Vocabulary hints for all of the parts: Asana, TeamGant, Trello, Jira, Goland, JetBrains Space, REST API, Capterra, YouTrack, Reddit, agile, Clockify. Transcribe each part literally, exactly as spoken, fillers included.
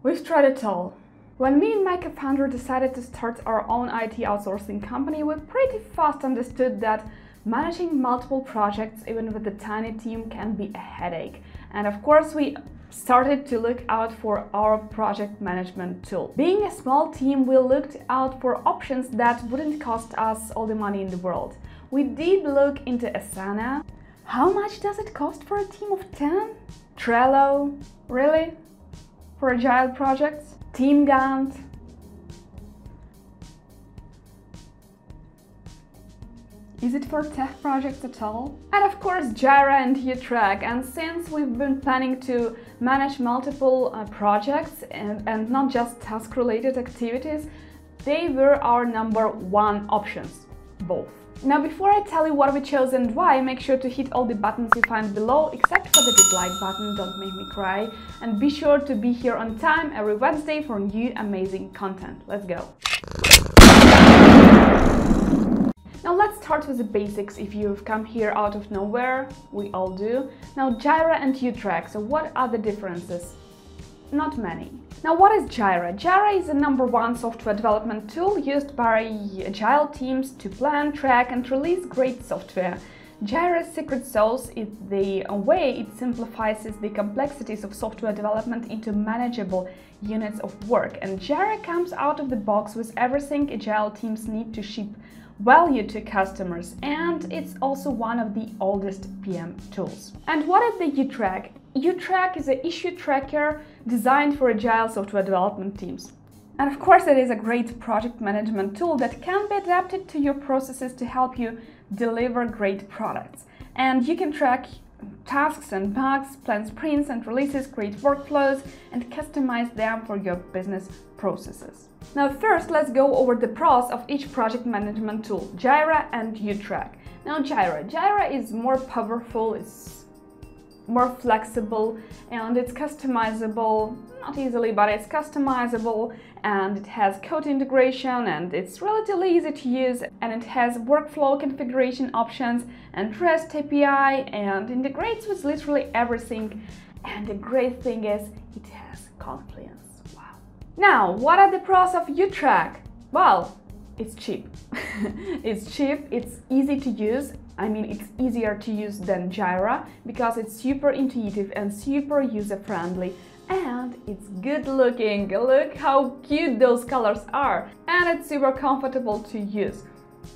We've tried it all. When me and my co-founder decided to start our own I T outsourcing company, we pretty fast understood that managing multiple projects, even with a tiny team, can be a headache. And of course, we started to look out for our project management tool. Being a small team, we looked out for options that wouldn't cost us all the money in the world. We did look into Asana. How much does it cost for a team of ten? Trello? Really? For agile projects? TeamGant? Is it for tech projects at all? And of course Jira and YouTrack. And since we've been planning to manage multiple uh, projects and, and not just task-related activities, they were our number one options, both. Now before I tell you what we chose and why, make sure to hit all the buttons you find below, except for the dislike button, don't make me cry. And be sure to be here on time every Wednesday for new amazing content. Let's go! Now let's start with the basics if you've come here out of nowhere, we all do. Now Jira and YouTrack, so what are the differences? Not many. Now what is Jira? Jira is the number one software development tool used by agile teams to plan, track and release great software. Jira's secret sauce is the way it simplifies the complexities of software development into manageable units of work, and Jira comes out of the box with everything agile teams need to ship value to customers, and it's also one of the oldest P M tools. And what is the YouTrack? YouTrack is an issue tracker designed for agile software development teams. And of course it is a great project management tool that can be adapted to your processes to help you deliver great products. And you can track tasks and bugs, plan sprints and releases, create workflows and customize them for your business processes. Now first let's go over the pros of each project management tool, Jira and YouTrack. Now Jira. Jira is more powerful, it's more flexible and it's customizable, not easily but it's customizable, and it has code integration and it's relatively easy to use, and it has workflow configuration options and REST A P I and integrates with literally everything, and the great thing is it has Confluence. Wow. Now what are the pros of YouTrack? Well, it's cheap. It's cheap, it's easy to use. I mean, it's easier to use than Jira because it's super intuitive and super user-friendly, and it's good looking. Look how cute those colors are, and it's super comfortable to use.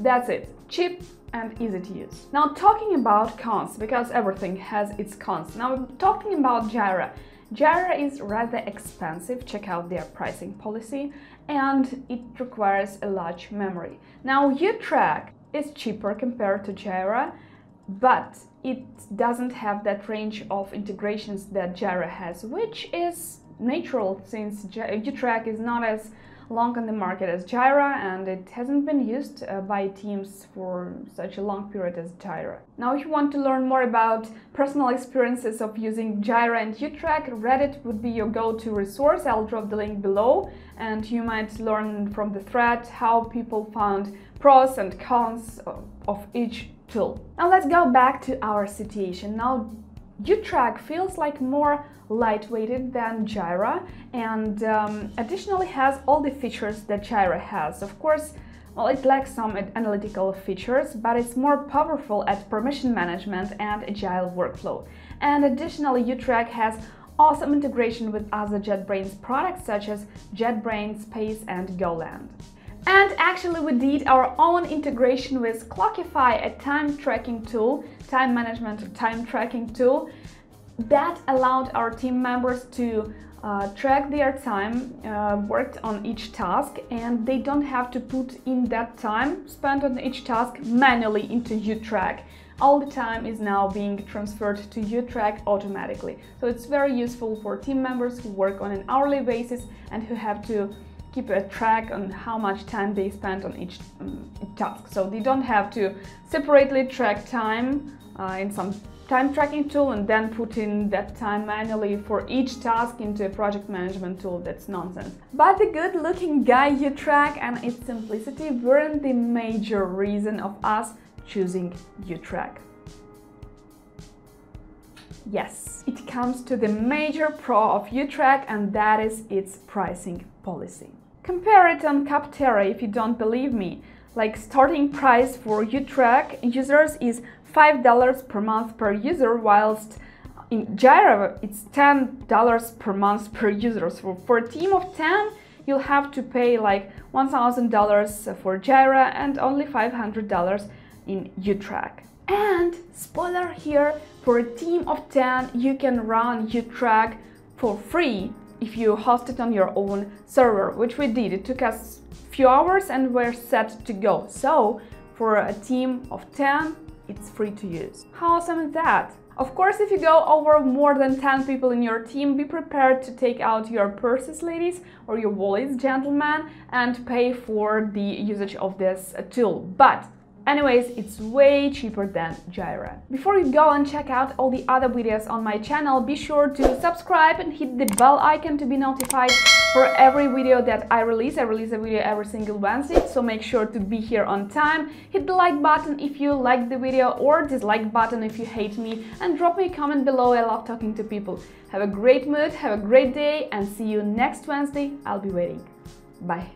That's it, cheap and easy to use. Now talking about cons, because everything has its cons. Now we're talking about Jira. Jira is rather expensive, check out their pricing policy, and it requires a large memory. Now YouTrack is cheaper compared to Jira, but it doesn't have that range of integrations that Jira has, which is natural since YouTrack is not as long on the market as Jira and it hasn't been used uh, by teams for such a long period as Jira. Now if you want to learn more about personal experiences of using Jira and YouTrack, Reddit would be your go-to resource. I'll drop the link below and you might learn from the thread how people found pros and cons of, of each tool. Now let's go back to our situation. Now YouTrack feels like more lightweighted than Jira and um, additionally has all the features that Jira has. Of course, well, it lacks some analytical features, but it's more powerful at permission management and agile workflow. And additionally, YouTrack has awesome integration with other JetBrains products such as JetBrains Space and Goland. And actually we did our own integration with Clockify, a time tracking tool, time management or time tracking tool that allowed our team members to uh, track their time uh, worked on each task, and they don't have to put in that time spent on each task manually into YouTrack. All the time is now being transferred to YouTrack automatically. So it's very useful for team members who work on an hourly basis and who have to keep a track on how much time they spent on each um, task. So they don't have to separately track time uh, in some time tracking tool and then put in that time manually for each task into a project management tool. That's nonsense. But the good looking guy YouTrack and its simplicity weren't the major reason of us choosing YouTrack. Yes, it comes to the major pro of YouTrack, and that is its pricing policy. Compare it on Capterra if you don't believe me. Like, starting price for YouTrack users is five dollars per month per user, whilst in Jira it's ten dollars per month per user. So for a team of ten, you'll have to pay like one thousand dollars for Jira and only five hundred dollars in YouTrack. And spoiler here, for a team of ten, you can run YouTrack for free if you host it on your own server, which we did. It took us a few hours and we're set to go. So for a team of ten, it's free to use. How awesome is that? Of course, if you go over more than ten people in your team, be prepared to take out your purses, ladies, or your wallets, gentlemen, and pay for the usage of this tool. But anyways, it's way cheaper than Jira. Before you go and check out all the other videos on my channel, be sure to subscribe and hit the bell icon to be notified for every video that I release. I release a video every single Wednesday, so make sure to be here on time. Hit the like button if you like the video, or dislike button if you hate me, and drop me a comment below. I love talking to people. Have a great mood, have a great day, and see you next Wednesday. I'll be waiting. Bye.